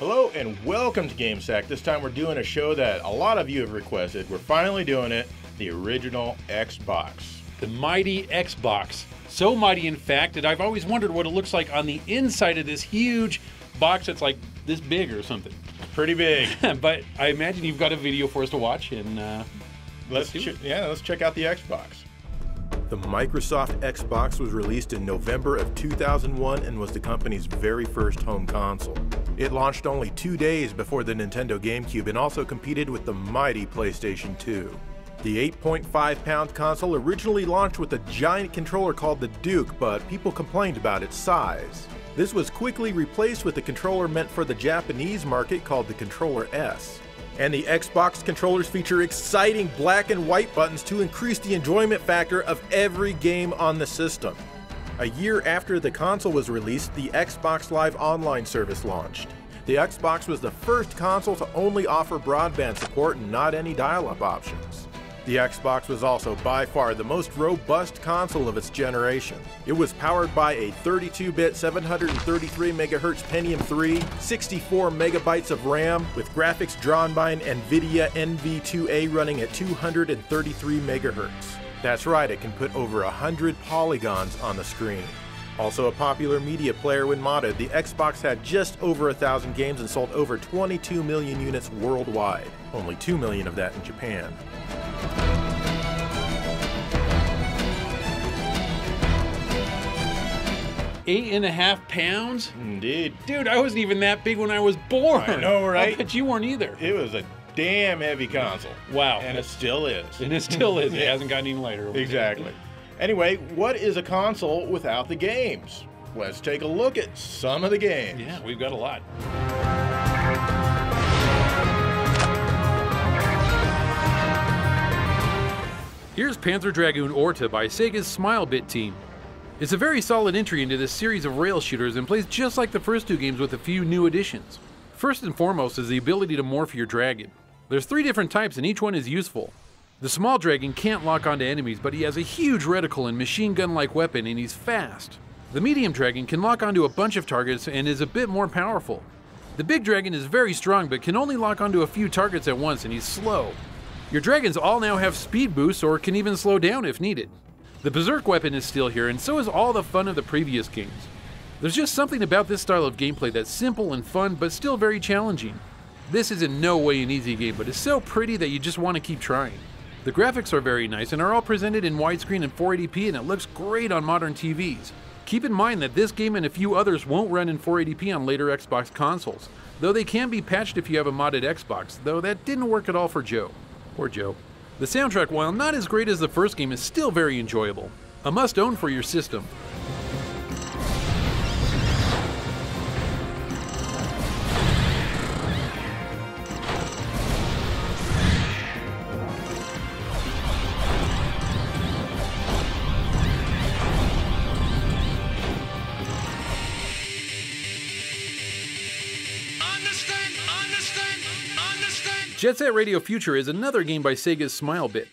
Hello and welcome to Game Sack. This time we're doing a show that a lot of you have requested. We're finally doing it, the original Xbox. The mighty Xbox. So mighty, in fact, that I've always wondered what it looks like on the inside of this huge box that's like this big or something. Pretty big. But I imagine you've got a video for us to watch, and let's check out the Xbox. The Microsoft Xbox was released in November of 2001 and was the company's very first home console. It launched only 2 days before the Nintendo GameCube and also competed with the mighty PlayStation 2. The 8.5-pound console originally launched with a giant controller called the Duke, but people complained about its size. This was quickly replaced with a controller meant for the Japanese market called the Controller S. And the Xbox controllers feature exciting black and white buttons to increase the enjoyment factor of every game on the system. A year after the console was released, the Xbox Live online service launched. The Xbox was the first console to only offer broadband support and not any dial-up options. The Xbox was also by far the most robust console of its generation. It was powered by a 32-bit 733 MHz Pentium III, 64 MB of RAM, with graphics drawn by an NVIDIA NV2A running at 233 MHz. That's right, it can put over 100 polygons on the screen. Also a popular media player when modded, the Xbox had just over 1,000 games and sold over 22 million units worldwide. Only 2 million of that in Japan. Eight and a half pounds? Indeed. Dude, I wasn't even that big when I was born. I know, right? I bet you weren't either. It was a damn heavy console. Wow. And it still is. And it still is. It hasn't gotten even lighter. Exactly. Anyway, what is a console without the games? Let's take a look at some of the games. Yeah, we've got a lot. Here's Panzer Dragoon Orta by Sega's Smilebit team. It's a very solid entry into this series of rail shooters and plays just like the first two games with a few new additions. First and foremost is the ability to morph your dragon. There's 3 different types and each one is useful. The small dragon can't lock onto enemies, but he has a huge reticle and machine gun-like weapon, and he's fast. The medium dragon can lock onto a bunch of targets and is a bit more powerful. The big dragon is very strong, but can only lock onto a few targets at once, and he's slow. Your dragons all now have speed boosts or can even slow down if needed. The berserk weapon is still here, and so is all the fun of the previous games. There's just something about this style of gameplay that's simple and fun, but still very challenging. This is in no way an easy game, but it's so pretty that you just want to keep trying. The graphics are very nice and are all presented in widescreen and 480p, and it looks great on modern TVs. Keep in mind that this game and a few others won't run in 480p on later Xbox consoles, though they can be patched if you have a modded Xbox, though that didn't work at all for Joe. Poor Joe. The soundtrack, while not as great as the first game, is still very enjoyable. A must-own for your system. Jet Set Radio Future is another game by Sega's Smilebit.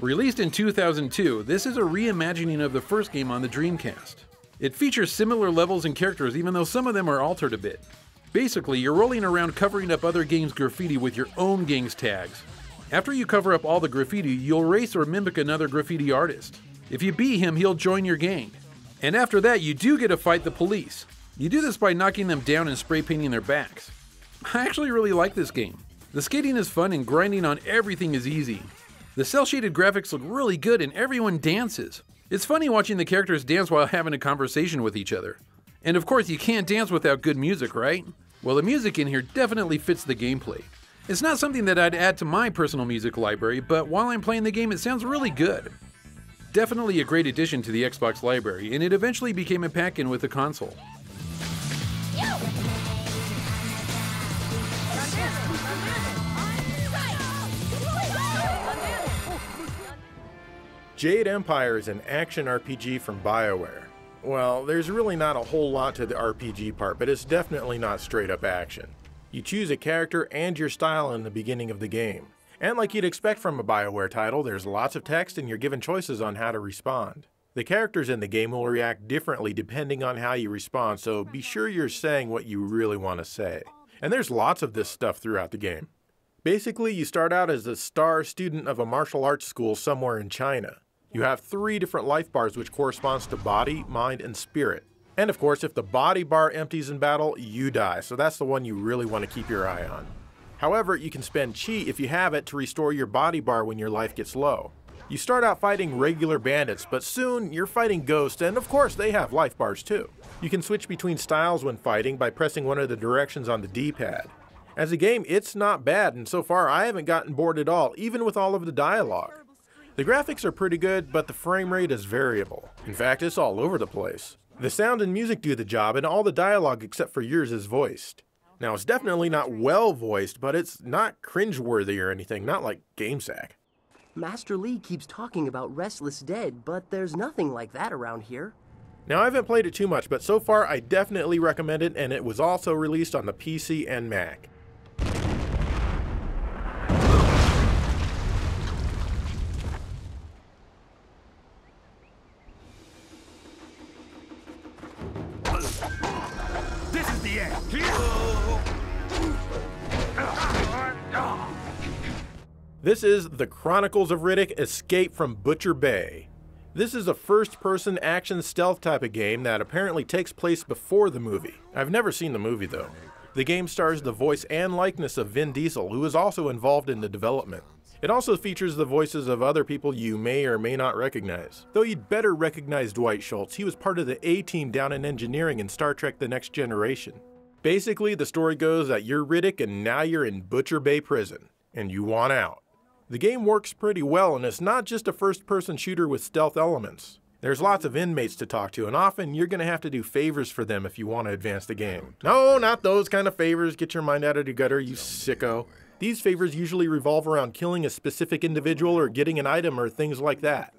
Released in 2002, this is a reimagining of the first game on the Dreamcast. It features similar levels and characters, even though some of them are altered a bit. Basically, you're rolling around covering up other gangs' graffiti with your own gang's tags. After you cover up all the graffiti, you'll race or mimic another graffiti artist. If you beat him, he'll join your gang. And after that, you do get to fight the police. You do this by knocking them down and spray painting their backs. I actually really like this game. The skating is fun and grinding on everything is easy. The cel-shaded graphics look really good and everyone dances. It's funny watching the characters dance while having a conversation with each other. And of course, you can't dance without good music, right? Well, the music in here definitely fits the gameplay. It's not something that I'd add to my personal music library, but while I'm playing the game, it sounds really good. Definitely a great addition to the Xbox library, and it eventually became a pack-in with the console. Jade Empire is an action RPG from BioWare. Well, there's really not a whole lot to the RPG part, but it's definitely not straight up action. You choose a character and your style in the beginning of the game. And like you'd expect from a BioWare title, there's lots of text and you're given choices on how to respond. The characters in the game will react differently depending on how you respond, so be sure you're saying what you really want to say. and there's lots of this stuff throughout the game. Basically, you start out as a star student of a martial arts school somewhere in China. You have 3 different life bars which corresponds to body, mind, and spirit. And of course, if the body bar empties in battle, you die, so that's the one you really want to keep your eye on. However, you can spend chi if you have it to restore your body bar when your life gets low. You start out fighting regular bandits, but soon you're fighting ghosts, and of course they have life bars too. You can switch between styles when fighting by pressing one of the directions on the D-pad. As a game, it's not bad, and so far I haven't gotten bored at all, even with all of the dialogue. The graphics are pretty good, but the frame rate is variable. In fact, it's all over the place. The sound and music do the job, and all the dialogue except for yours is voiced. Now, it's definitely not well voiced, but it's not cringeworthy or anything, not like Game Sack. Master Lee keeps talking about Restless Dead, but there's nothing like that around here. Now, I haven't played it too much, but so far I definitely recommend it, and it was also released on the PC and Mac. This is the end. This is The Chronicles of Riddick: Escape from Butcher Bay. This is a first-person action stealth type of game that apparently takes place before the movie. I've never seen the movie though. The game stars the voice and likeness of Vin Diesel, who is also involved in the development. It also features the voices of other people you may or may not recognize. Though you'd better recognize Dwight Schultz. He was part of the A-Team down in engineering in Star Trek: The Next Generation. Basically, the story goes that you're Riddick and now you're in Butcher Bay Prison, and you want out. The game works pretty well, and it's not just a first-person shooter with stealth elements. There's lots of inmates to talk to, and often you're going to have to do favors for them if you want to advance the game. No, not those kind of favors. Get your mind out of the gutter, you sicko. These favors usually revolve around killing a specific individual or getting an item or things like that.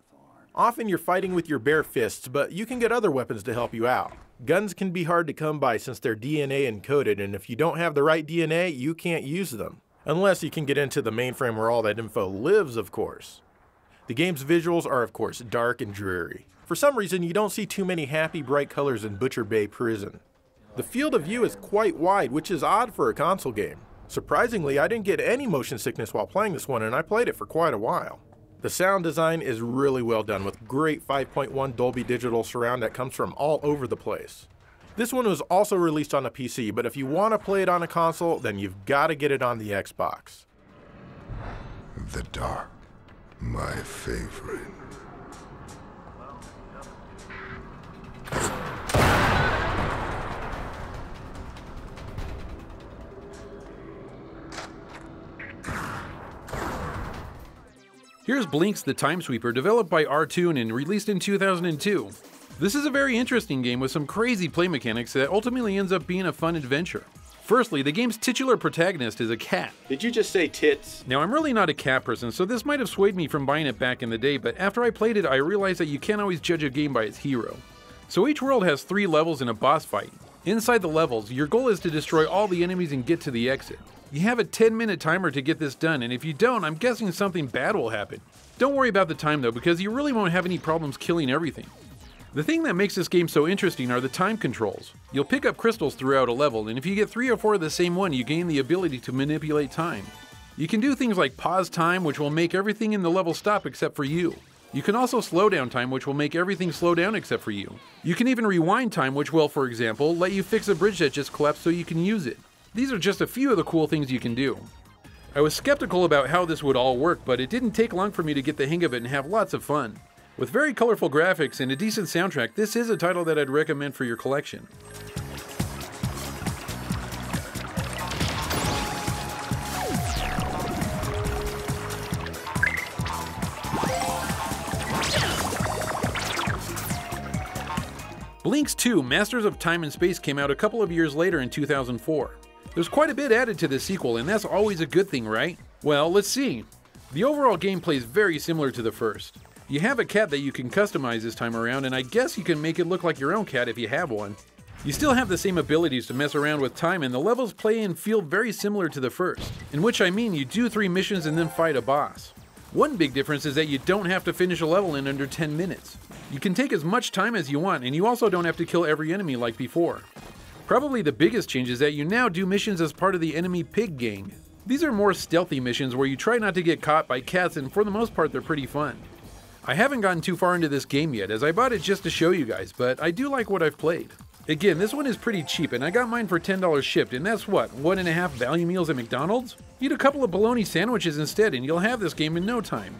Often you're fighting with your bare fists, but you can get other weapons to help you out. Guns can be hard to come by since they're DNA encoded, and if you don't have the right DNA, you can't use them. Unless you can get into the mainframe where all that info lives, of course. The game's visuals are, of course, dark and dreary. For some reason, you don't see too many happy, bright colors in Butcher Bay Prison. The field of view is quite wide, which is odd for a console game. Surprisingly, I didn't get any motion sickness while playing this one, and I played it for quite a while. The sound design is really well done, with great 5.1 Dolby Digital surround that comes from all over the place. This one was also released on a PC, but if you want to play it on a console, then you've got to get it on the Xbox. The dark, my favorite. Here's Blinx the Time Sweeper, developed by Artoon and released in 2002. This is a very interesting game with some crazy play mechanics that ultimately ends up being a fun adventure. Firstly, the game's titular protagonist is a cat. Did you just say tits? Now, I'm really not a cat person, so this might have swayed me from buying it back in the day, but after I played it, I realized that you can't always judge a game by its hero. So each world has 3 levels and a boss fight. Inside the levels, your goal is to destroy all the enemies and get to the exit. You have a 10-minute timer to get this done, and if you don't, I'm guessing something bad will happen. Don't worry about the time though, because you really won't have any problems killing everything. The thing that makes this game so interesting are the time controls. You'll pick up crystals throughout a level, and if you get 3 or 4 of the same one, you gain the ability to manipulate time. You can do things like pause time, which will make everything in the level stop except for you. You can also slow down time, which will make everything slow down except for you. You can even rewind time, which will, for example, let you fix a bridge that just collapsed so you can use it. These are just a few of the cool things you can do. I was skeptical about how this would all work, but it didn't take long for me to get the hang of it and have lots of fun. With very colorful graphics and a decent soundtrack, this is a title that I'd recommend for your collection. Blinx 2: Masters of Time and Space came out a couple of years later in 2004. There's quite a bit added to the sequel, and that's always a good thing, right? Well, let's see. The overall gameplay is very similar to the first. You have a cat that you can customize this time around, and I guess you can make it look like your own cat if you have one. You still have the same abilities to mess around with time, and the levels play and feel very similar to the first, in which I mean you do 3 missions and then fight a boss. One big difference is that you don't have to finish a level in under 10 minutes. You can take as much time as you want, and you also don't have to kill every enemy like before. Probably the biggest change is that you now do missions as part of the enemy pig gang. These are more stealthy missions where you try not to get caught by cats, and for the most part they're pretty fun. I haven't gotten too far into this game yet, as I bought it just to show you guys, but I do like what I've played. Again, this one is pretty cheap, and I got mine for $10 shipped, and that's what, 1.5 value meals at McDonald's? Eat a couple of bologna sandwiches instead, and you'll have this game in no time.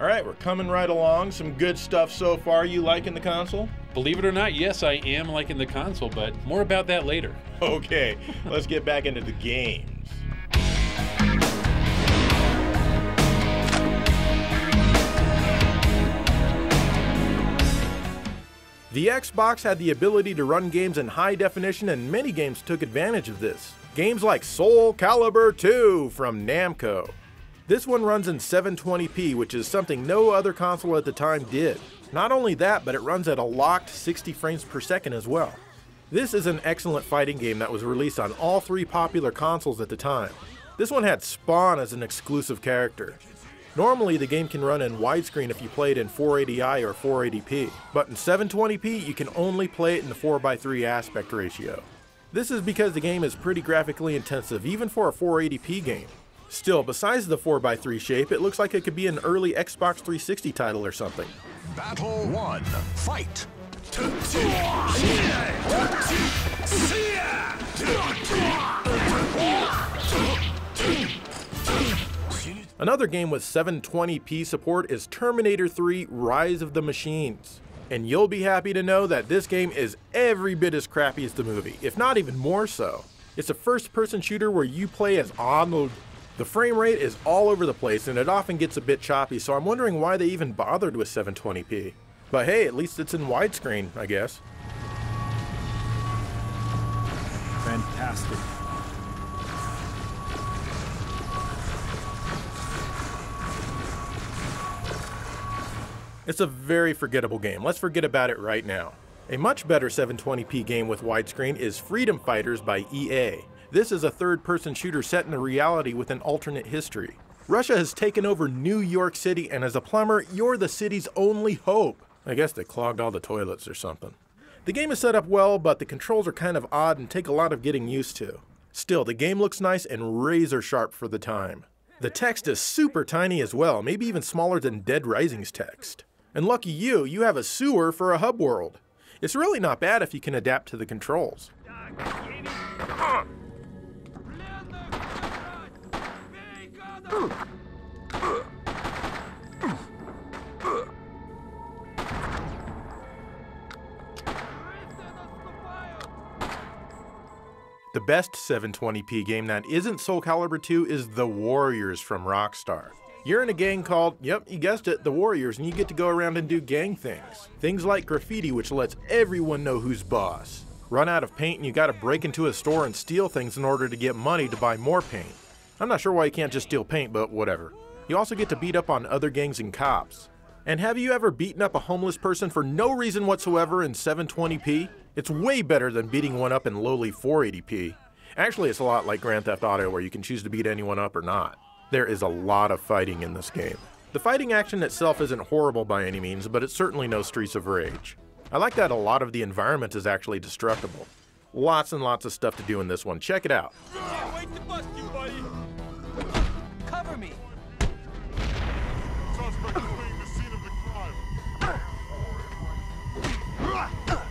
Alright, we're coming right along. Some good stuff so far. You liking the console? Believe it or not, yes, I am liking the console, but more about that later. Okay, let's get back into the games. The Xbox had the ability to run games in high definition, and many games took advantage of this. Games like Soul Calibur II from Namco. This one runs in 720p, which is something no other console at the time did. Not only that, but it runs at a locked 60 frames per second as well. This is an excellent fighting game that was released on all three popular consoles at the time. This one had Spawn as an exclusive character. Normally the game can run in widescreen if you play it in 480i or 480p, but in 720p you can only play it in the 4:3 aspect ratio. This is because the game is pretty graphically intensive, even for a 480p game. Still, besides the 4:3 shape, it looks like it could be an early Xbox 360 title or something. Battle 1, fight! Another game with 720p support is Terminator 3: Rise of the Machines. And you'll be happy to know that this game is every bit as crappy as the movie, if not even more so. It's a first-person shooter where you play as Arnold. The frame rate is all over the place, and it often gets a bit choppy, so I'm wondering why they even bothered with 720p. But hey, at least it's in widescreen, I guess. Fantastic. It's a very forgettable game. Let's forget about it right now. A much better 720p game with widescreen is Freedom Fighters by EA. This is a third-person shooter set in a reality with an alternate history. Russia has taken over New York City, and as a plumber, you're the city's only hope. I guess they clogged all the toilets or something. The game is set up well, but the controls are kind of odd and take a lot of getting used to. Still, the game looks nice and razor sharp for the time. The text is super tiny as well, maybe even smaller than Dead Rising's text. And lucky you, you have a sewer for a hub world. It's really not bad if you can adapt to the controls. The best 720p game that isn't Soul Calibur 2 is The Warriors from Rockstar. You're in a gang called, yep, you guessed it, The Warriors, and you get to go around and do gang things. Things like graffiti, which lets everyone know who's boss. Run out of paint and you gotta break into a store and steal things in order to get money to buy more paint. I'm not sure why you can't just steal paint, but whatever. You also get to beat up on other gangs and cops. And have you ever beaten up a homeless person for no reason whatsoever in 720p? It's way better than beating one up in lowly 480p. Actually, it's a lot like Grand Theft Auto, where you can choose to beat anyone up or not. There is a lot of fighting in this game. The fighting action itself isn't horrible by any means, but it's certainly no Streets of Rage. I like that a lot of the environment is actually destructible. Lots and lots of stuff to do in this one. Check it out. Can't wait to bust you, buddy. Cover me. Suspect is fleeing the scene of the crime.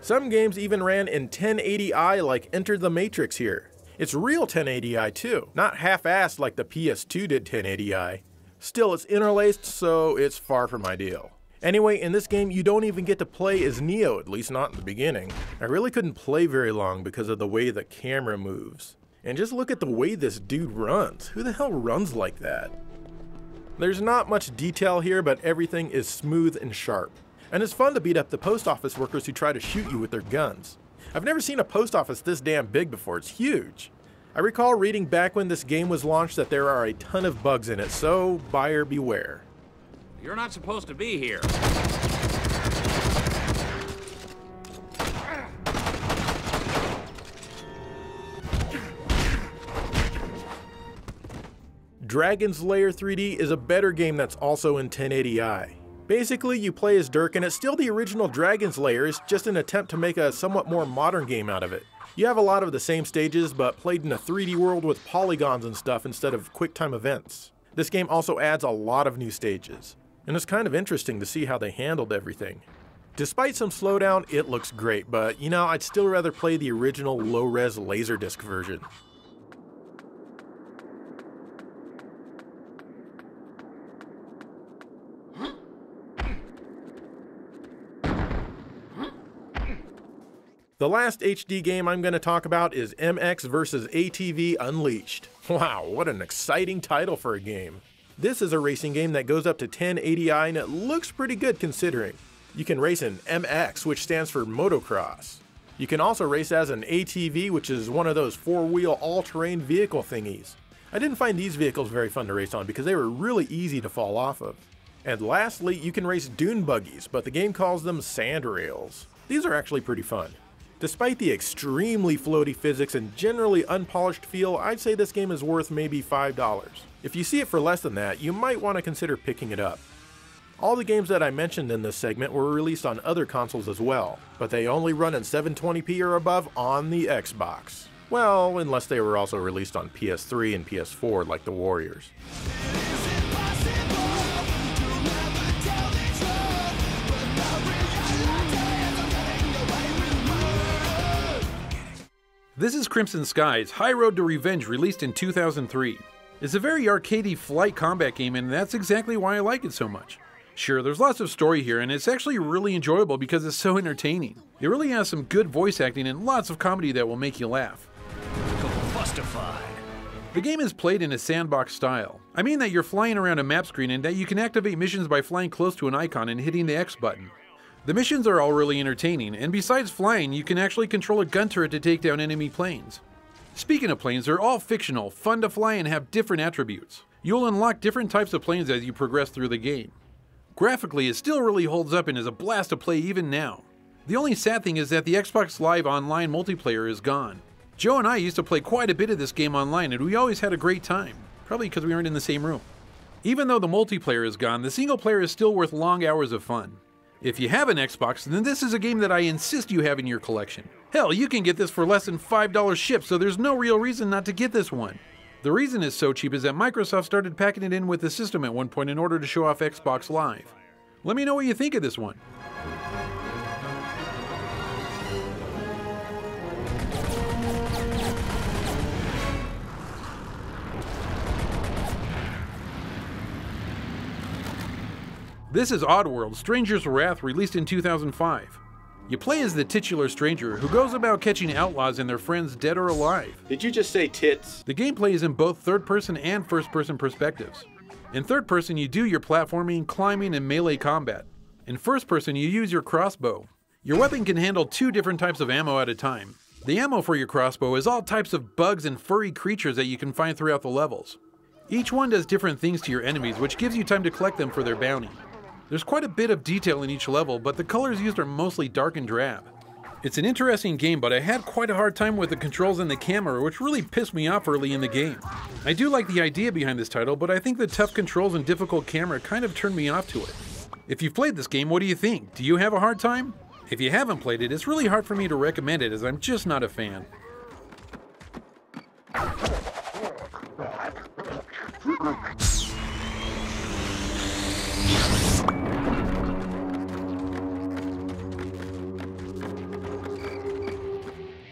Some games even ran in 1080i, like Enter the Matrix here. It's real 1080i too, not half-assed like the PS2 did 1080i. Still, it's interlaced, so it's far from ideal. Anyway, in this game, you don't even get to play as Neo, at least not in the beginning. I really couldn't play very long because of the way the camera moves. And just look at the way this dude runs. Who the hell runs like that? There's not much detail here, but everything is smooth and sharp. And it's fun to beat up the post office workers who try to shoot you with their guns. I've never seen a post office this damn big before. It's huge. I recall reading back when this game was launched that there are a ton of bugs in it, so buyer beware. You're not supposed to be here. Dragon's Lair 3D is a better game that's also in 1080i. Basically, you play as Dirk and it's still the original Dragon's Lair, it's just an attempt to make a somewhat more modern game out of it. You have a lot of the same stages, but played in a 3D world with polygons and stuff instead of QuickTime events. This game also adds a lot of new stages, and it's kind of interesting to see how they handled everything. Despite some slowdown, it looks great, but you know, I'd still rather play the original low-res Laserdisc version. The last HD game I'm going to talk about is MX vs. ATV Unleashed. Wow, what an exciting title for a game. This is a racing game that goes up to 1080i and it looks pretty good considering. You can race in MX, which stands for motocross. You can also race as an ATV, which is one of those four-wheel all-terrain vehicle thingies. I didn't find these vehicles very fun to race on because they were really easy to fall off of. And lastly, you can race dune buggies, but the game calls them sand rails. These are actually pretty fun. Despite the extremely floaty physics and generally unpolished feel, I'd say this game is worth maybe $5. If you see it for less than that, you might want to consider picking it up. All the games that I mentioned in this segment were released on other consoles as well, but they only run in 720p or above on the Xbox. Well, unless they were also released on PS3 and PS4 like The Warriors. This is Crimson Skies, High Road to Revenge, released in 2003. It's a very arcadey flight combat game, and that's exactly why I like it so much. Sure, there's lots of story here, and it's actually really enjoyable because it's so entertaining. It really has some good voice acting and lots of comedy that will make you laugh. The game is played in a sandbox style. I mean that you're flying around a map screen and that you can activate missions by flying close to an icon and hitting the X button. The missions are all really entertaining, and besides flying, you can actually control a gun turret to take down enemy planes. Speaking of planes, they're all fictional, fun to fly, and have different attributes. You'll unlock different types of planes as you progress through the game. Graphically, it still really holds up and is a blast to play even now. The only sad thing is that the Xbox Live online multiplayer is gone. Joe and I used to play quite a bit of this game online, and we always had a great time, probably because we weren't in the same room. Even though the multiplayer is gone, the single player is still worth long hours of fun. If you have an Xbox, then this is a game that I insist you have in your collection. Hell, you can get this for less than $5 shipped, so there's no real reason not to get this one. The reason it's so cheap is that Microsoft started packing it in with the system at one point in order to show off Xbox Live. Let me know what you think of this one. This is Oddworld, Stranger's Wrath, released in 2005. You play as the titular stranger who goes about catching outlaws and their friends dead or alive. Did you just say tits? The gameplay is in both third-person and first-person perspectives. In third-person, you do your platforming, climbing, and melee combat. In first-person, you use your crossbow. Your weapon can handle two different types of ammo at a time. The ammo for your crossbow is all types of bugs and furry creatures that you can find throughout the levels. Each one does different things to your enemies, which gives you time to collect them for their bounty. There's quite a bit of detail in each level, but the colors used are mostly dark and drab. It's an interesting game, but I had quite a hard time with the controls and the camera, which really pissed me off early in the game. I do like the idea behind this title, but I think the tough controls and difficult camera kind of turned me off to it. If you've played this game, what do you think? Do you have a hard time? If you haven't played it, it's really hard for me to recommend it, as I'm just not a fan.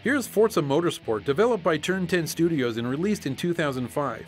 Here's Forza Motorsport, developed by Turn 10 Studios and released in 2005.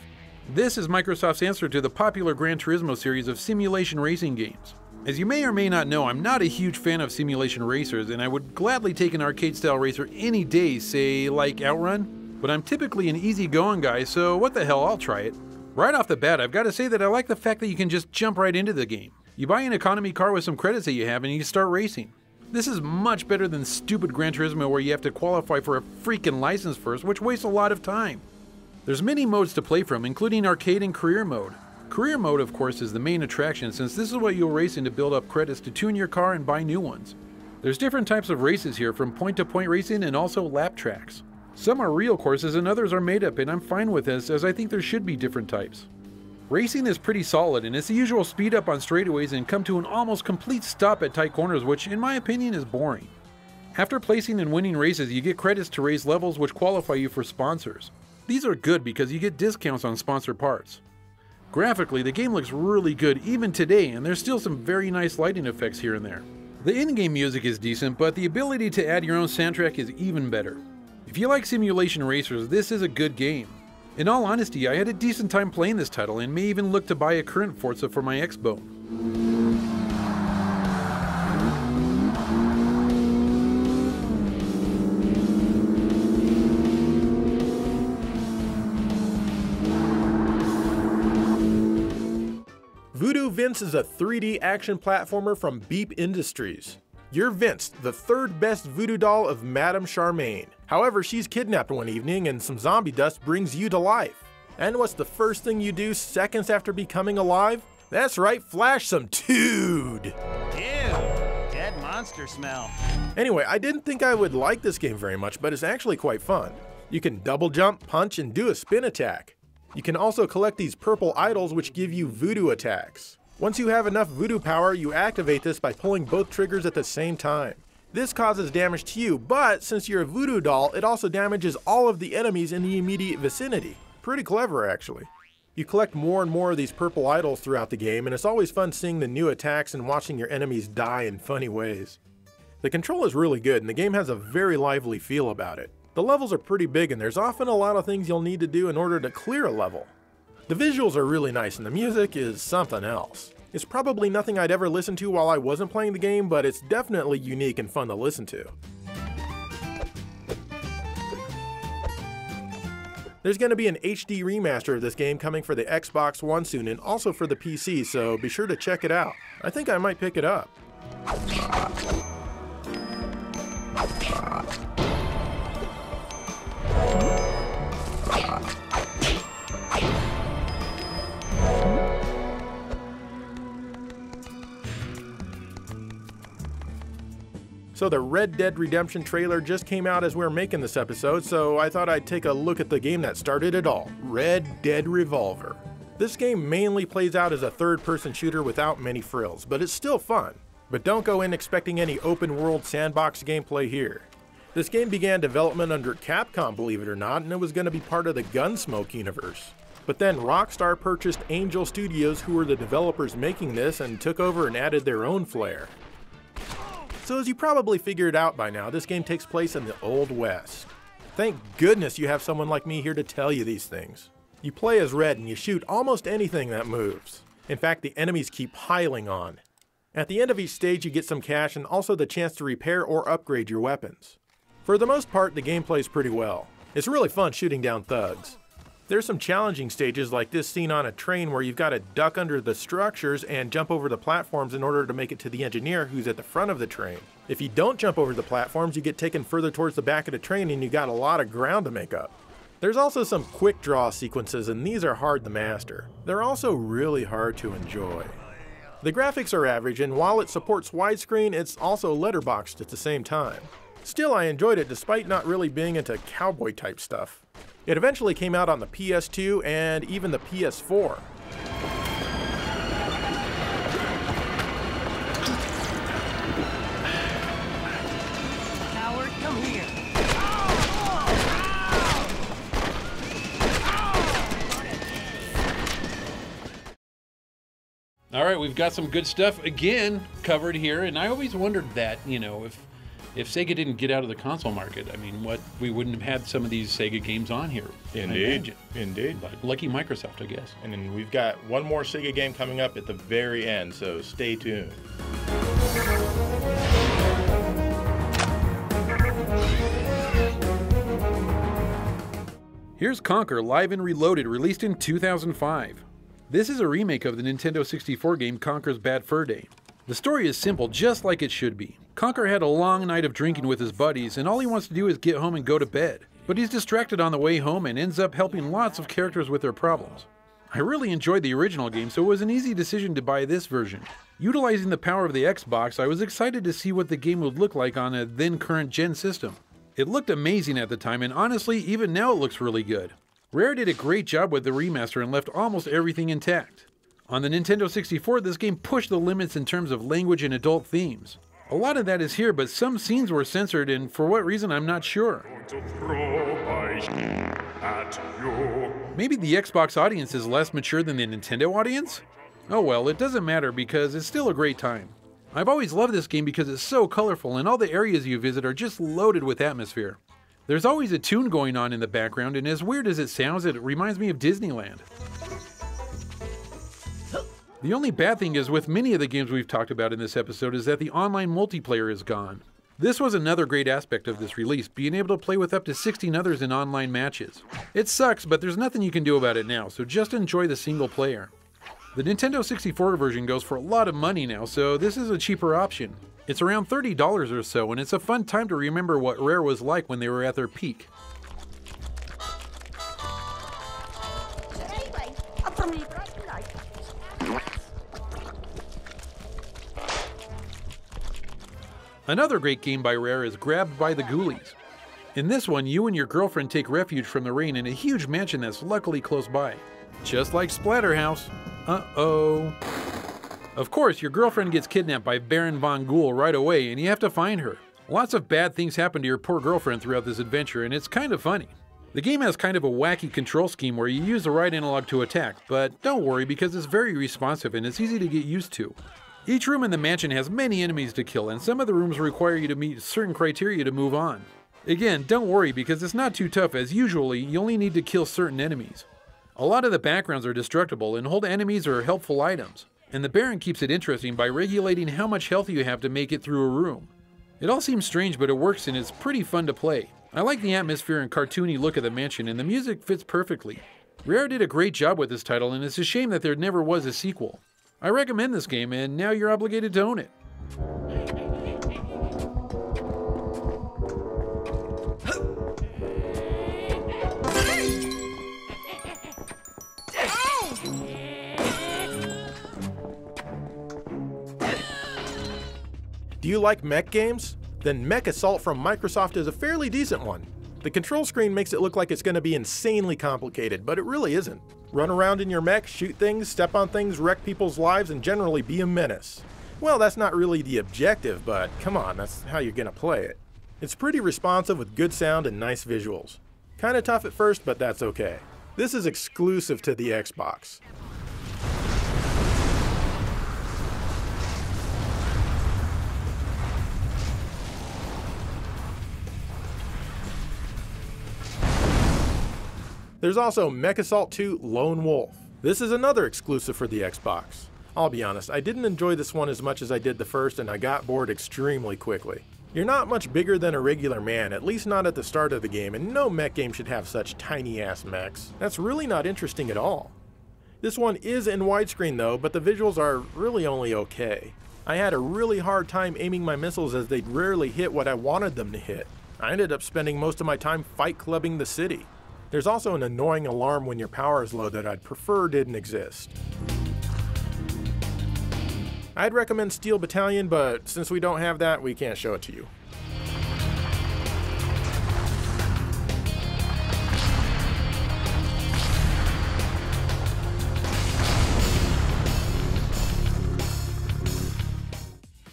This is Microsoft's answer to the popular Gran Turismo series of simulation racing games. As you may or may not know, I'm not a huge fan of simulation racers, and I would gladly take an arcade-style racer any day, say, like Outrun. But I'm typically an easy-going guy, so what the hell, I'll try it. Right off the bat, I've got to say that I like the fact that you can just jump right into the game. You buy an economy car with some credits that you have, and you start racing. This is much better than stupid Gran Turismo where you have to qualify for a freaking license first, which wastes a lot of time. There's many modes to play from, including arcade and career mode. Career mode, of course, is the main attraction since this is what you'll race in to build up credits to tune your car and buy new ones. There's different types of races here, from point-to-point racing and also lap tracks. Some are real courses and others are made up, and I'm fine with this as I think there should be different types. Racing is pretty solid and it's the usual speed up on straightaways and come to an almost complete stop at tight corners, which in my opinion is boring. After placing and winning races, you get credits to raise levels which qualify you for sponsors. These are good because you get discounts on sponsored parts. Graphically, the game looks really good even today, and there's still some very nice lighting effects here and there. The in-game music is decent, but the ability to add your own soundtrack is even better. If you like simulation racers, this is a good game. In all honesty, I had a decent time playing this title and may even look to buy a current Forza for my X-Bone. Voodoo Vince is a 3D action platformer from Beep Industries. You're Vince, the third best voodoo doll of Madame Charmaine. However, she's kidnapped one evening and some zombie dust brings you to life. And what's the first thing you do seconds after becoming alive? That's right, flash some dude! Ew, dead monster smell. Anyway, I didn't think I would like this game very much, but it's actually quite fun. You can double jump, punch, and do a spin attack. You can also collect these purple idols which give you voodoo attacks. Once you have enough voodoo power, you activate this by pulling both triggers at the same time. This causes damage to you, but since you're a voodoo doll, it also damages all of the enemies in the immediate vicinity. Pretty clever, actually. You collect more and more of these purple idols throughout the game, and it's always fun seeing the new attacks and watching your enemies die in funny ways. The control is really good, and the game has a very lively feel about it. The levels are pretty big, and there's often a lot of things you'll need to do in order to clear a level. The visuals are really nice, and the music is something else. It's probably nothing I'd ever listen to while I wasn't playing the game, but it's definitely unique and fun to listen to. There's going to be an HD remaster of this game coming for the Xbox One soon and also for the PC, so be sure to check it out. I think I might pick it up. So the Red Dead Redemption trailer just came out as we were making this episode, so I thought I'd take a look at the game that started it all, Red Dead Revolver. This game mainly plays out as a third-person shooter without many frills, but it's still fun. But don't go in expecting any open-world sandbox gameplay here. This game began development under Capcom, believe it or not, and it was going to be part of the Gunsmoke universe. But then Rockstar purchased Angel Studios, who were the developers making this, and took over and added their own flair. So as you probably figured out by now, this game takes place in the Old West. Thank goodness you have someone like me here to tell you these things. You play as Red and you shoot almost anything that moves. In fact, the enemies keep piling on. At the end of each stage you get some cash and also the chance to repair or upgrade your weapons. For the most part, the game plays pretty well. It's really fun shooting down thugs. There's some challenging stages like this scene on a train where you've got to duck under the structures and jump over the platforms in order to make it to the engineer who's at the front of the train. If you don't jump over the platforms, you get taken further towards the back of the train and you got a lot of ground to make up. There's also some quick draw sequences and these are hard to master. They're also really hard to enjoy. The graphics are average and while it supports widescreen, it's also letterboxed at the same time. Still, I enjoyed it despite not really being into cowboy type stuff. It eventually came out on the PS2 and even the PS4. Howard, come here. All right, we've got some good stuff again covered here, and I always wondered that, you know, if Sega didn't get out of the console market, I mean, what, we wouldn't have had some of these Sega games on here. Indeed, indeed. But lucky Microsoft, I guess. And then we've got one more Sega game coming up at the very end, so stay tuned. Here's Conker Live and Reloaded, released in 2005. This is a remake of the Nintendo 64 game Conker's Bad Fur Day. The story is simple, just like it should be. Conker had a long night of drinking with his buddies, and all he wants to do is get home and go to bed. But he's distracted on the way home and ends up helping lots of characters with their problems. I really enjoyed the original game, so it was an easy decision to buy this version. Utilizing the power of the Xbox, I was excited to see what the game would look like on a then current gen system. It looked amazing at the time, and honestly, even now it looks really good. Rare did a great job with the remaster and left almost everything intact. On the Nintendo 64, this game pushed the limits in terms of language and adult themes. A lot of that is here, but some scenes were censored, and for what reason, I'm not sure. Maybe the Xbox audience is less mature than the Nintendo audience? Oh well, it doesn't matter because it's still a great time. I've always loved this game because it's so colorful and all the areas you visit are just loaded with atmosphere. There's always a tune going on in the background, and as weird as it sounds, it reminds me of Disneyland. The only bad thing is with many of the games we've talked about in this episode is that the online multiplayer is gone. This was another great aspect of this release, being able to play with up to 16 others in online matches. It sucks, but there's nothing you can do about it now, so just enjoy the single player. The Nintendo 64 version goes for a lot of money now, so this is a cheaper option. It's around $30 or so, and it's a fun time to remember what Rare was like when they were at their peak. Another great game by Rare is Grabbed by the Ghoulies. In this one, you and your girlfriend take refuge from the rain in a huge mansion that's luckily close by. Just like Splatterhouse. Uh-oh. Of course, your girlfriend gets kidnapped by Baron Von Ghoul right away, and you have to find her. Lots of bad things happen to your poor girlfriend throughout this adventure, and it's kind of funny. The game has kind of a wacky control scheme where you use the right analog to attack, but don't worry because it's very responsive and it's easy to get used to. Each room in the mansion has many enemies to kill, and some of the rooms require you to meet certain criteria to move on. Again, don't worry because it's not too tough, as usually you only need to kill certain enemies. A lot of the backgrounds are destructible and hold enemies or helpful items, and the Baron keeps it interesting by regulating how much health you have to make it through a room. It all seems strange, but it works and it's pretty fun to play. I like the atmosphere and cartoony look of the mansion, and the music fits perfectly. Rare did a great job with this title, and it's a shame that there never was a sequel. I recommend this game, and now you're obligated to own it. Do you like mech games? Then Mech Assault from Microsoft is a fairly decent one. The control screen makes it look like it's going to be insanely complicated, but it really isn't. Run around in your mech, shoot things, step on things, wreck people's lives, and generally be a menace. Well, that's not really the objective, but come on, that's how you're gonna play it. It's pretty responsive with good sound and nice visuals. Kinda tough at first, but that's okay. This is exclusive to the Xbox. There's also Mech Assault 2 Lone Wolf. This is another exclusive for the Xbox. I'll be honest, I didn't enjoy this one as much as I did the first, and I got bored extremely quickly. You're not much bigger than a regular man, at least not at the start of the game, and no mech game should have such tiny ass mechs. That's really not interesting at all. This one is in widescreen though, but the visuals are really only okay. I had a really hard time aiming my missiles as they'd rarely hit what I wanted them to hit. I ended up spending most of my time fight clubbing the city. There's also an annoying alarm when your power is low that I'd prefer didn't exist. I'd recommend Steel Battalion, but since we don't have that, we can't show it to you.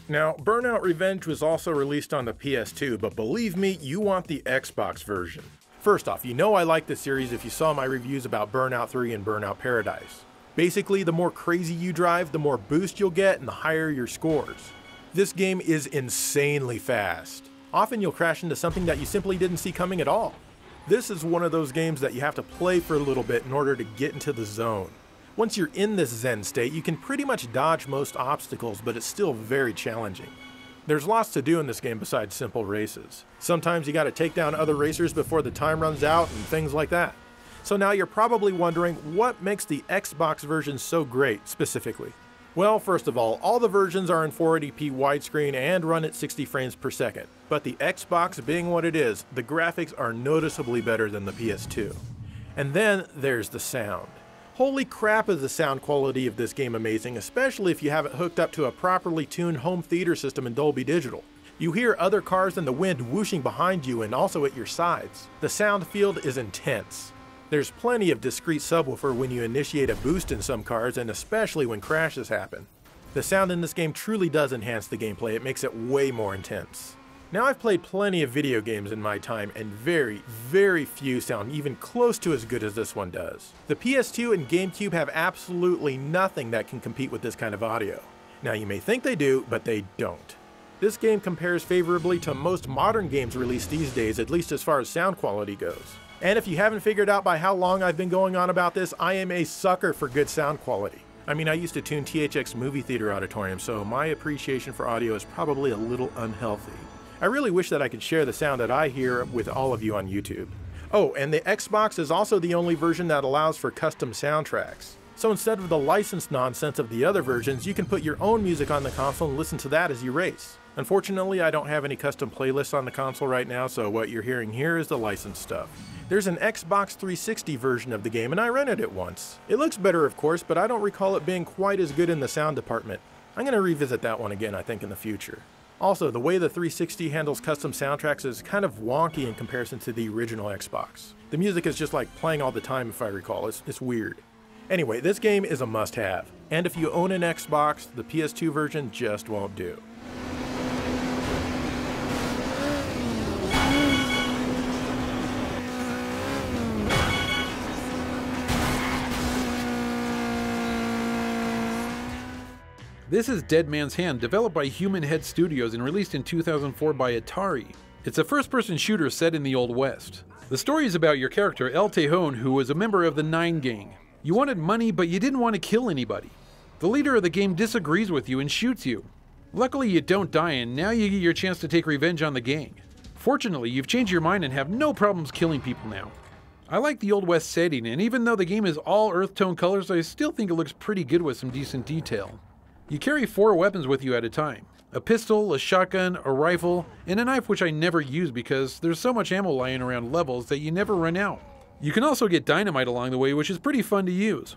Now, Burnout Revenge was also released on the PS2, but believe me, you want the Xbox version. First off, you know I like this series if you saw my reviews about Burnout 3 and Burnout Paradise. Basically, the more crazy you drive, the more boost you'll get and the higher your scores. This game is insanely fast. Often you'll crash into something that you simply didn't see coming at all. This is one of those games that you have to play for a little bit in order to get into the zone. Once you're in this zen state, you can pretty much dodge most obstacles, but it's still very challenging. There's lots to do in this game besides simple races. Sometimes you gotta take down other racers before the time runs out and things like that. So now you're probably wondering what makes the Xbox version so great specifically. Well, first of all the versions are in 480p widescreen and run at 60 frames per second. But the Xbox being what it is, the graphics are noticeably better than the PS2. And then there's the sound. Holy crap is the sound quality of this game amazing, especially if you have it hooked up to a properly tuned home theater system in Dolby Digital. You hear other cars and the wind whooshing behind you and also at your sides. The sound field is intense. There's plenty of discrete subwoofer when you initiate a boost in some cars, and especially when crashes happen. The sound in this game truly does enhance the gameplay, it makes it way more intense. Now, I've played plenty of video games in my time, and very, very few sound even close to as good as this one does. The PS2 and GameCube have absolutely nothing that can compete with this kind of audio. Now, you may think they do, but they don't. This game compares favorably to most modern games released these days, at least as far as sound quality goes. And if you haven't figured out by how long I've been going on about this, I am a sucker for good sound quality. I mean, I used to tune THX movie theater auditorium, so my appreciation for audio is probably a little unhealthy. I really wish that I could share the sound that I hear with all of you on YouTube. Oh, and the Xbox is also the only version that allows for custom soundtracks. So instead of the licensed nonsense of the other versions, you can put your own music on the console and listen to that as you race. Unfortunately, I don't have any custom playlists on the console right now, so what you're hearing here is the licensed stuff. There's an Xbox 360 version of the game, and I rented it once. It looks better, of course, but I don't recall it being quite as good in the sound department. I'm going to revisit that one again, I think, in the future. Also, the way the 360 handles custom soundtracks is kind of wonky in comparison to the original Xbox. The music is just like playing all the time, if I recall. It's weird. Anyway, this game is a must-have, and if you own an Xbox, the PS2 version just won't do. This is Dead Man's Hand, developed by Human Head Studios and released in 2004 by Atari. It's a first-person shooter set in the Old West. The story is about your character, El Tejon, who was a member of the Nine Gang. You wanted money, but you didn't want to kill anybody. The leader of the game disagrees with you and shoots you. Luckily, you don't die, and now you get your chance to take revenge on the gang. Fortunately, you've changed your mind and have no problems killing people now. I like the Old West setting, and even though the game is all earth tone colors, I still think it looks pretty good with some decent detail. You carry 4 weapons with you at a time. A pistol, a shotgun, a rifle, and a knife, which I never use because there's so much ammo lying around levels that you never run out. You can also get dynamite along the way, which is pretty fun to use.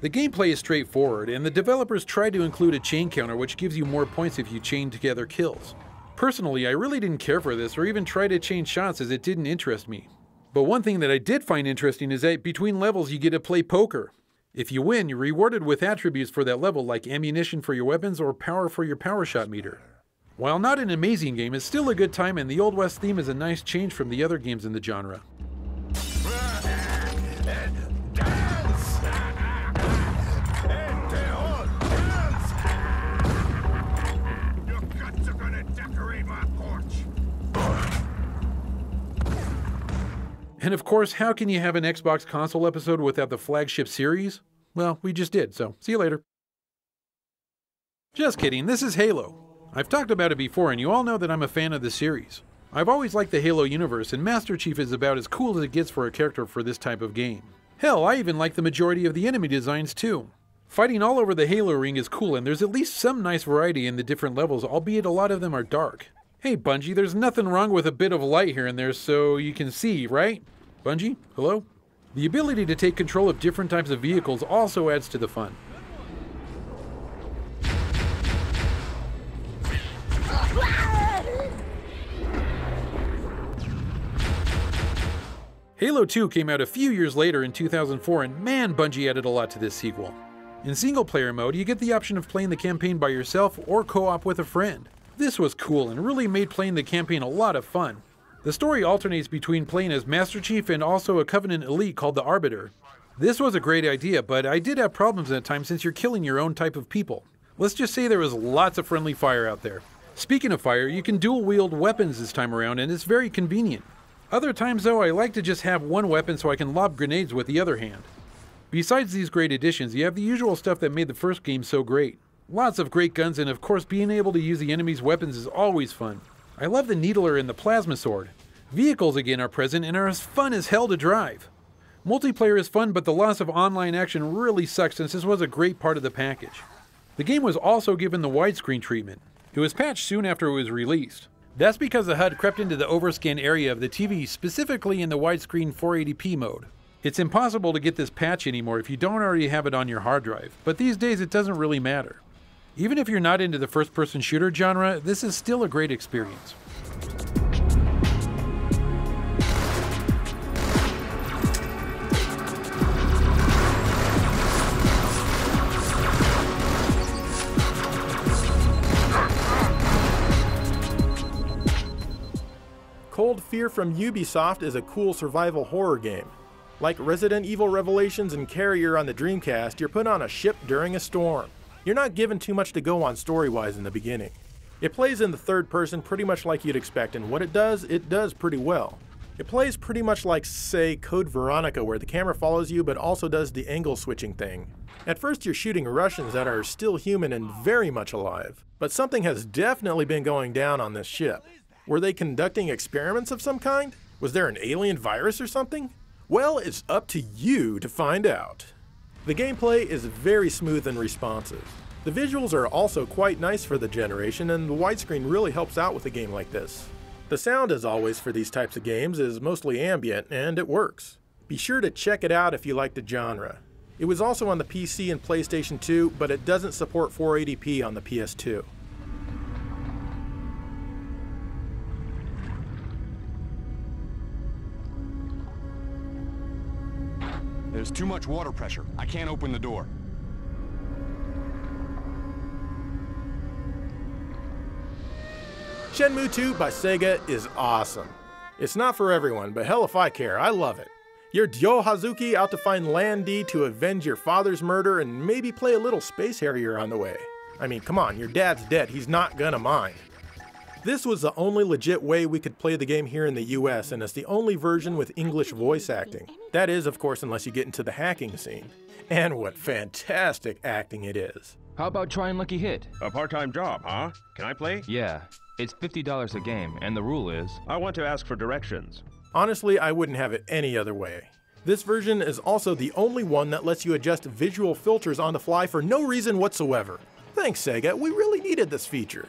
The gameplay is straightforward, and the developers tried to include a chain counter, which gives you more points if you chain together kills. Personally, I really didn't care for this or even try to chain shots, as it didn't interest me. But one thing that I did find interesting is that between levels you get to play poker. If you win, you're rewarded with attributes for that level, like ammunition for your weapons or power for your power shot meter. While not an amazing game, it's still a good time, and the Old West theme is a nice change from the other games in the genre. And of course, how can you have an Xbox console episode without the flagship series? Well, we just did, so see you later. Just kidding, this is Halo. I've talked about it before, and you all know that I'm a fan of the series. I've always liked the Halo universe, and Master Chief is about as cool as it gets for a character for this type of game. Hell, I even like the majority of the enemy designs too. Fighting all over the Halo ring is cool, and there's at least some nice variety in the different levels, albeit a lot of them are dark. Hey Bungie, there's nothing wrong with a bit of light here and there so you can see, right? Bungie, hello? The ability to take control of different types of vehicles also adds to the fun. Halo 2 came out a few years later in 2004, and man, Bungie added a lot to this sequel. In single-player mode, you get the option of playing the campaign by yourself or co-op with a friend. This was cool and really made playing the campaign a lot of fun. The story alternates between playing as Master Chief and also a Covenant elite called the Arbiter. This was a great idea, but I did have problems at times since you're killing your own type of people. Let's just say there was lots of friendly fire out there. Speaking of fire, you can dual wield weapons this time around, and it's very convenient. Other times though, I like to just have one weapon so I can lob grenades with the other hand. Besides these great additions, you have the usual stuff that made the first game so great. Lots of great guns, and of course being able to use the enemy's weapons is always fun. I love the needler and the plasma sword. Vehicles again are present and are as fun as hell to drive. Multiplayer is fun, but the loss of online action really sucks since this was a great part of the package. The game was also given the widescreen treatment. It was patched soon after it was released. That's because the HUD crept into the overscan area of the TV, specifically in the widescreen 480p mode. It's impossible to get this patch anymore if you don't already have it on your hard drive, but these days it doesn't really matter. Even if you're not into the first-person shooter genre, this is still a great experience. Fear from Ubisoft is a cool survival horror game. Like Resident Evil Revelations and Carrier on the Dreamcast, you're put on a ship during a storm. You're not given too much to go on story-wise in the beginning. It plays in the third person pretty much like you'd expect, and what it does pretty well. It plays pretty much like, say, Code Veronica, where the camera follows you but also does the angle switching thing. At first you're shooting Russians that are still human and very much alive, but something has definitely been going down on this ship. Were they conducting experiments of some kind? Was there an alien virus or something? Well, it's up to you to find out. The gameplay is very smooth and responsive. The visuals are also quite nice for the generation, and the widescreen really helps out with a game like this. The sound, as always for these types of games, is mostly ambient, and it works. Be sure to check it out if you like the genre. It was also on the PC and PlayStation 2, but it doesn't support 480p on the PS2. There's too much water pressure. I can't open the door. Shenmue 2 by Sega is awesome. It's not for everyone, but hell if I care, I love it. You're Ryo Hazuki out to find Land D to avenge your father's murder and maybe play a little Space Harrier on the way. I mean, come on, your dad's dead, he's not gonna mind. This was the only legit way we could play the game here in the US, and it's the only version with English voice acting. That is, of course, unless you get into the hacking scene. And what fantastic acting it is. How about trying Lucky Hit? A part-time job, huh? Can I play? Yeah. It's $50 a game, and the rule is... I want to ask for directions. Honestly, I wouldn't have it any other way. This version is also the only one that lets you adjust visual filters on the fly for no reason whatsoever. Thanks, Sega, we really needed this feature.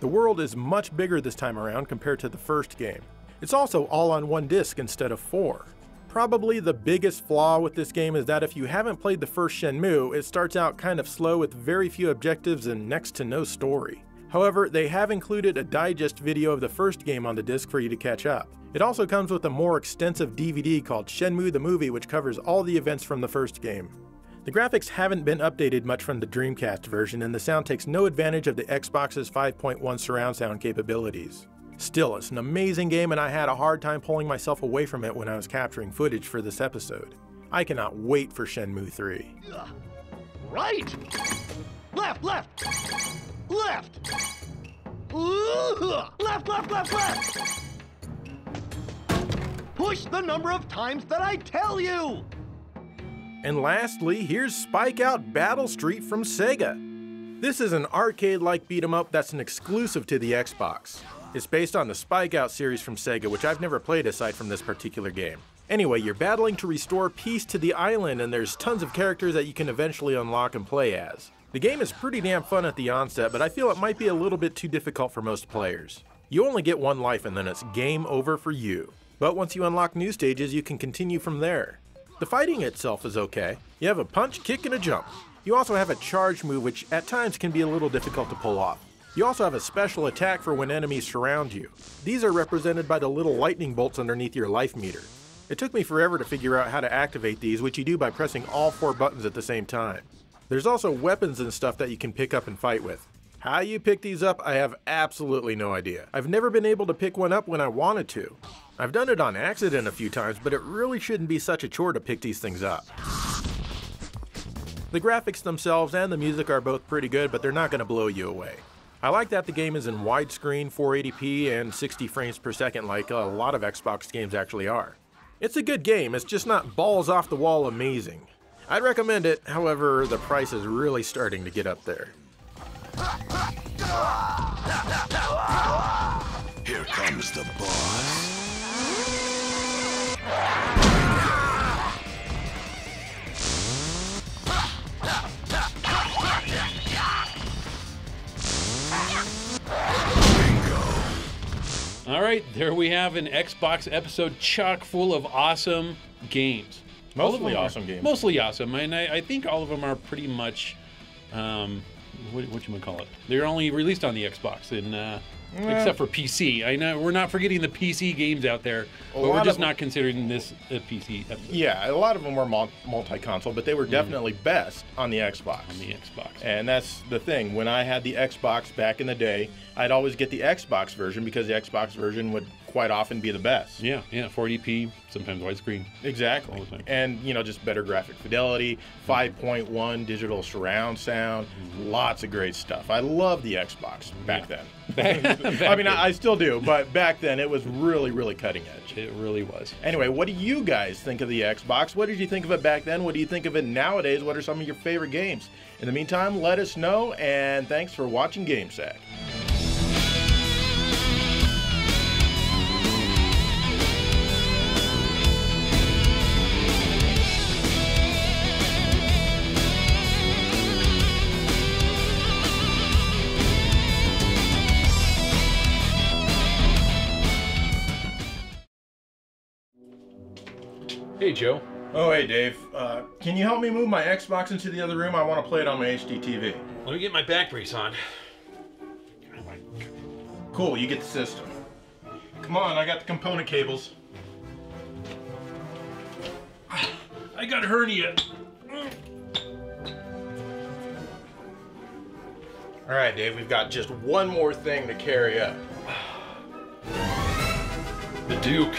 The world is much bigger this time around compared to the first game. It's also all on one disc instead of four. Probably the biggest flaw with this game is that if you haven't played the first Shenmue, it starts out kind of slow with very few objectives and next to no story. However, they have included a digest video of the first game on the disc for you to catch up. It also comes with a more extensive DVD called Shenmue the Movie, which covers all the events from the first game. The graphics haven't been updated much from the Dreamcast version, and the sound takes no advantage of the Xbox's 5.1 surround sound capabilities. Still, it's an amazing game, and I had a hard time pulling myself away from it when I was capturing footage for this episode. I cannot wait for Shenmue 3. Right! Left, left! Left! Left, left, left, left! Push the number of times that I tell you! And lastly, here's Spike Out Battle Street from Sega. This is an arcade-like beat-em-up that's an exclusive to the Xbox. It's based on the Spike Out series from Sega, which I've never played aside from this particular game. Anyway, you're battling to restore peace to the island, and there's tons of characters that you can eventually unlock and play as. The game is pretty damn fun at the onset, but I feel it might be a little bit too difficult for most players. You only get one life and then it's game over for you. But once you unlock new stages, you can continue from there. The fighting itself is okay. You have a punch, kick, and a jump. You also have a charge move, which at times can be a little difficult to pull off. You also have a special attack for when enemies surround you. These are represented by the little lightning bolts underneath your life meter. It took me forever to figure out how to activate these, which you do by pressing all four buttons at the same time. There's also weapons and stuff that you can pick up and fight with. How you pick these up, I have absolutely no idea. I've never been able to pick one up when I wanted to. I've done it on accident a few times, but it really shouldn't be such a chore to pick these things up. The graphics themselves and the music are both pretty good, but they're not going to blow you away. I like that the game is in widescreen, 480p, and 60 frames per second like a lot of Xbox games actually are. It's a good game, it's just not balls off the wall amazing. I'd recommend it, however, the price is really starting to get up there. Here comes the boss. Bingo. All right, there we have an Xbox episode chock full of awesome games. Mostly awesome games. Mostly awesome, and I think all of them are pretty much, what you would call it? They're only released on the Xbox, and except for PC. I know we're not forgetting the PC games out there, but we're just not considering this a PC episode. Yeah, a lot of them were multi-console, but they were definitely best on the Xbox. On the Xbox, and that's the thing. When I had the Xbox back in the day, I'd always get the Xbox version because the Xbox version would quite often be the best. Yeah, yeah, 480p, sometimes widescreen. Exactly. All the time. And, you know, just better graphic fidelity, 5.1 digital surround sound, lots of great stuff. I love the Xbox back then. I mean, I still do, but back then it was really, really cutting edge. It really was. Anyway, what do you guys think of the Xbox? What did you think of it back then? What do you think of it nowadays? What are some of your favorite games? In the meantime, let us know, and thanks for watching Game Sack. Hey, Joe. Oh, hey, Dave. Can you help me move my Xbox into the other room? I want to play it on my HDTV. Let me get my back brace on. Cool, you get the system. Come on, I got the component cables. I got hernia. All right, Dave, we've got just one more thing to carry up. The Duke.